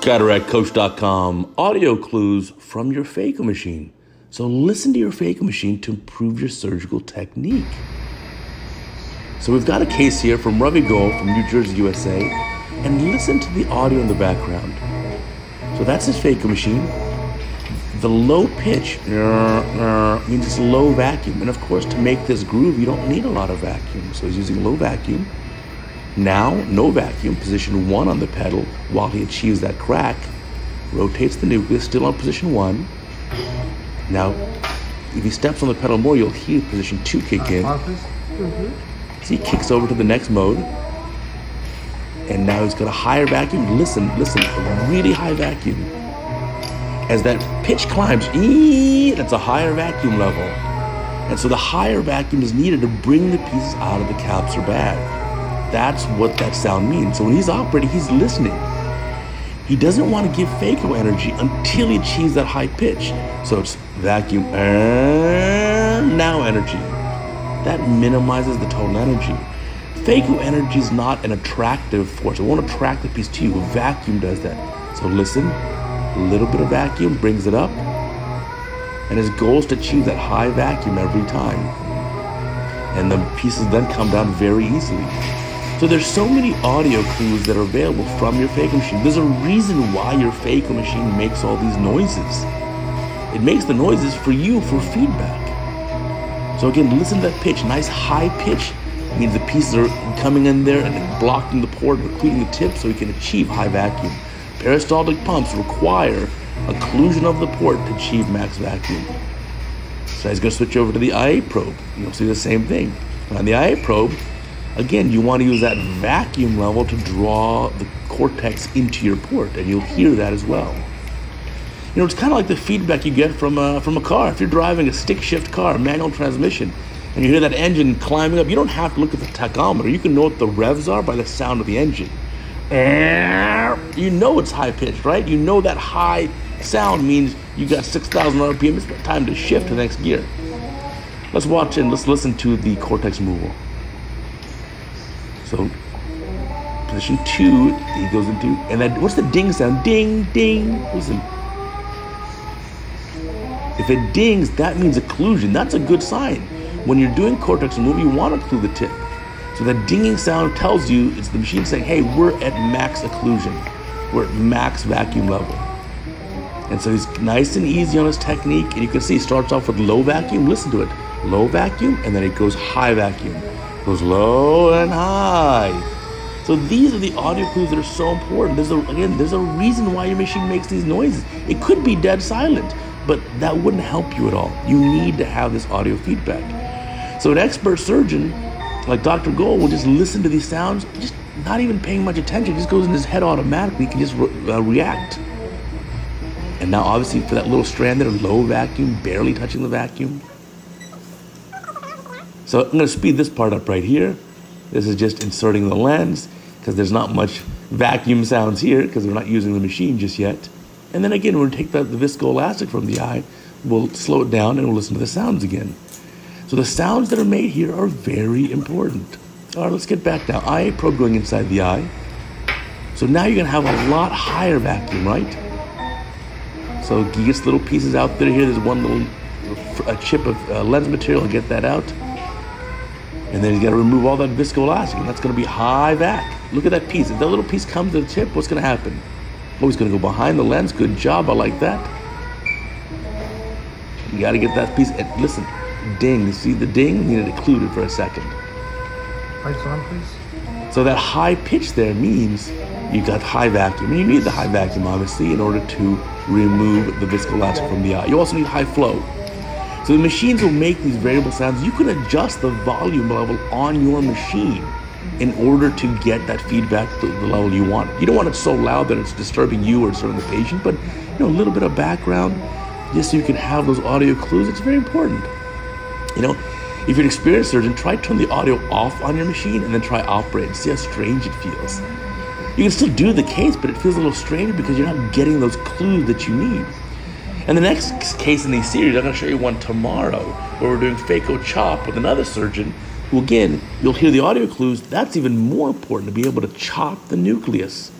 Cataractcoach.com, audio clues from your phaco machine. So listen to your phaco machine to improve your surgical technique. So we've got a case here from Ravi Goh from New Jersey, USA, and listen to the audio in the background. So that's his phaco machine. The low pitch means it's low vacuum. And of course, to make this groove, you don't need a lot of vacuum. So he's using low vacuum. Now, no vacuum, position one on the pedal while he achieves that crack, rotates the nucleus, still on position one. Now, if he steps on the pedal more, you'll hear position two kick in. So he kicks over to the next mode. And now he's got a higher vacuum. Listen, a really high vacuum. As that pitch climbs, that's a higher vacuum level. And so the higher vacuum is needed to bring the pieces out of the caps or bag. That's what that sound means. So when he's operating, he's listening. He doesn't want to give phaco energy until he achieves that high pitch. So it's vacuum, now energy. That minimizes the total energy. Phaco energy is not an attractive force. It won't attract the piece to you. Vacuum does that. So listen, a little bit of vacuum brings it up. And his goal is to achieve that high vacuum every time. And the pieces then come down very easily. So there's so many audio clues that are available from your phaco machine. There's a reason why your phaco machine makes all these noises. It makes the noises for you for feedback. So again, listen to that pitch. Nice high pitch means the pieces are coming in there and blocking the port, occluding the tip so you can achieve high vacuum. Peristaltic pumps require occlusion of the port to achieve max vacuum. So he's going to switch over to the IA probe. You'll see the same thing. On the IA probe, again, you want to use that vacuum level to draw the cortex into your port, and you'll hear that as well. You know, it's kind of like the feedback you get from a car. If you're driving a stick shift car, manual transmission, and you hear that engine climbing up, you don't have to look at the tachometer. You can know what the revs are by the sound of the engine. You know it's high-pitched, right? You know that high sound means you got 6,000 RPM. It's time to shift to the next gear. Let's watch and let's listen to the cortex removal. So position two, he goes into, and then what's the ding sound? Ding, ding, listen. If it dings, that means occlusion. That's a good sign. When you're doing cortex removal, you want to occlude the tip. So the dinging sound tells you, it's the machine saying, hey, we're at max occlusion. We're at max vacuum level. And so he's nice and easy on his technique. And you can see he starts off with low vacuum. Listen to it. Low vacuum, and then it goes high vacuum. Goes low and high. So these are the audio clues that are so important. There's a reason why your machine makes these noises. It could be dead silent, but that wouldn't help you at all. You need to have this audio feedback. So an expert surgeon like Dr. Gold will just listen to these sounds, just not even paying much attention. It just goes in his head automatically. He can just react. And now obviously for that little strand there, low vacuum, barely touching the vacuum. So I'm going to speed this part up right here. This is just inserting the lens because there's not much vacuum sounds here because we're not using the machine just yet. And then again, we're going to take the viscoelastic from the eye. We'll slow it down and we'll listen to the sounds again. So the sounds that are made here are very important. All right, let's get back now. IA probe going inside the eye. So now you're going to have a lot higher vacuum, right? So he gets little pieces out there. Here, there's one little chip of lens material. Get that out. And then he's got to remove all that viscoelastic, and that's going to be high vac. Look at that piece. If that little piece comes to the tip, what's going to happen? Oh, he's going to go behind the lens. Good job. I like that. You got to get that piece. And listen, ding. See the ding? You need it occluded for a second. Lights on, please. So that high pitch there means you got high vacuum. And you need the high vacuum, obviously, in order to remove the viscoelastic from the eye. You also need high flow. So the machines will make these variable sounds. You can adjust the volume level on your machine in order to get that feedback to the level you want. You don't want it so loud that it's disturbing you or disturbing the patient, but you know, a little bit of background just so you can have those audio clues. It's very important. You know, if you're an experienced surgeon, try to turn the audio off on your machine and then try operate and see how strange it feels. You can still do the case, but it feels a little strange because you're not getting those clues that you need. And the next case in these series, I'm going to show you one tomorrow where we're doing phaco chop with another surgeon who, again, you'll hear the audio clues. That's even more important to be able to chop the nucleus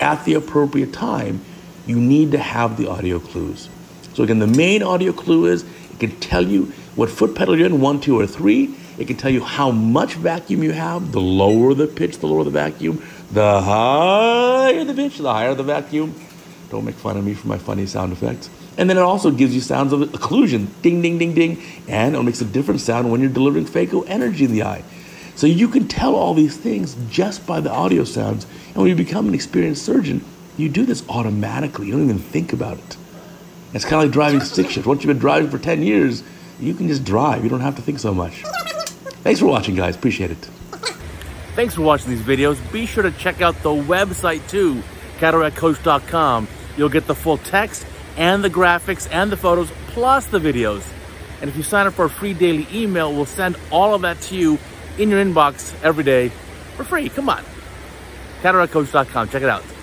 at the appropriate time, you need to have the audio clues. So again, the main audio clue is it can tell you what foot pedal you're in, 1, 2, or 3. It can tell you how much vacuum you have. The lower the pitch, the lower the vacuum. The higher the pitch, the higher the vacuum. Don't make fun of me for my funny sound effects. And then it also gives you sounds of occlusion, ding, ding, ding, ding. And it makes a different sound when you're delivering phaco energy in the eye. So you can tell all these things just by the audio sounds. And when you become an experienced surgeon, you do this automatically. You don't even think about it. It's kind of like driving stick shift. Once you've been driving for 10 years, you can just drive. You don't have to think so much. Thanks for watching, guys. Appreciate it. Thanks for watching these videos. Be sure to check out the website too, cataractcoach.com. You'll get the full text and the graphics and the photos, plus the videos. And if you sign up for a free daily email, we'll send all of that to you in your inbox every day for free. Come on. Cataractcoach.com. Check it out.